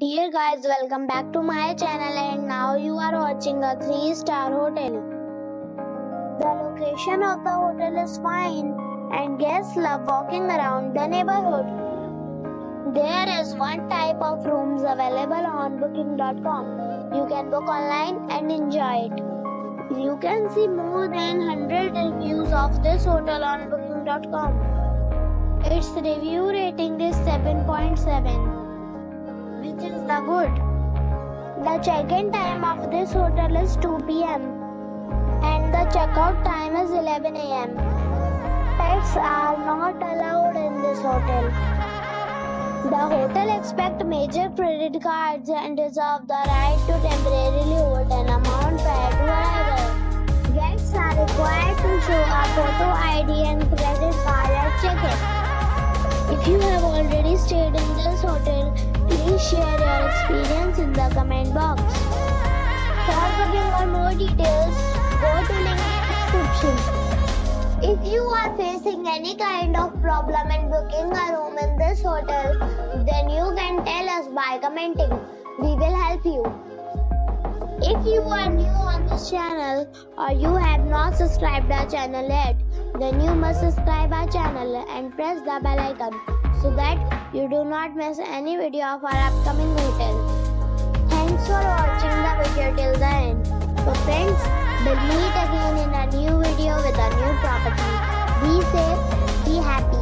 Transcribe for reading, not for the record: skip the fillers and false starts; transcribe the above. Dear guys, welcome back to my channel, and now you are watching a 3-star hotel. The location of the hotel is fine and guests love walking around the neighborhood. There is one type of rooms available on booking.com. You can book online and enjoy it. You can see more than 100 reviews of this hotel on booking.com. Its review rating is 7.7. which is the good. The check-in time of this hotel is 2 p.m. and the check-out time is 11 a.m. Pets are not allowed in this hotel. The hotel accepts major credit cards and reserves the right to temporarily hold an amount prior to arrival. Guests are required to show a photo ID and credit card at check-in. If you have already stayed in this hotel, please share your experience in the comment box. For booking or more details, go to link in description. If you are facing any kind of problem in booking a room in this hotel, then you can tell us by commenting. We will help you. If you are new on this channel or you have not subscribed our channel yet, then you must subscribe our channel and press the bell icon so that you do not miss any video of our upcoming hotel. Thanks for watching the video till the end. So friends, we'll meet again in a new video with a new property. Be safe, be happy.